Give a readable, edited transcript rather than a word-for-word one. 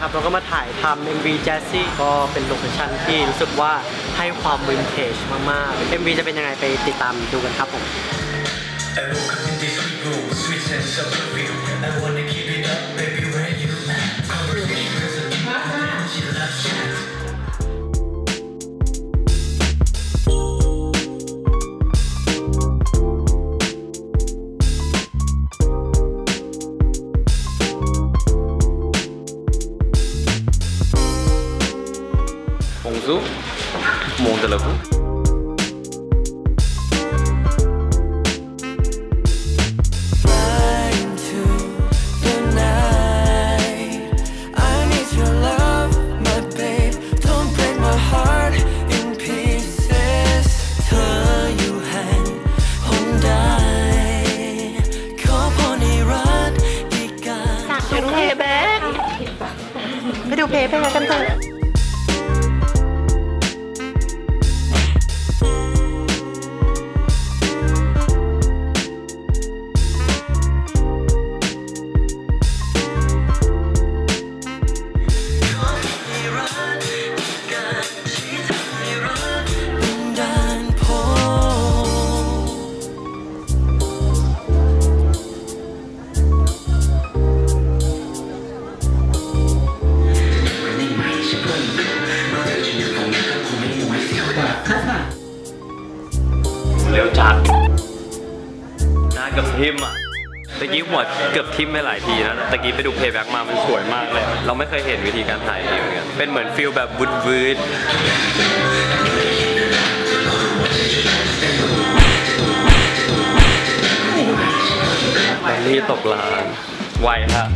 นะครับเราก็มาถ่ายทำ MV Jazzy ก็เป็นโลเคชั่นที่รู้สึกว่าให้ความวินเทจมากๆ MV จะเป็นยังไงไปติดตามดูกันครับผมMonzu, Mondelabu.ไปดูเพลงกันเถอะเร็วจัดน่าเกือบทิมอ่ะตะกี้หัวเกือบทิมไปหลายทีนะตะกี้ไปดูเพย์แบ็กมามันสวยมากเลยเราไม่เคยเห็นวิธีการถ่ายเองเนี่ยเป็นเหมือนฟิลแบบวุ้นวิดตอนนี้ตกลานไวฮะ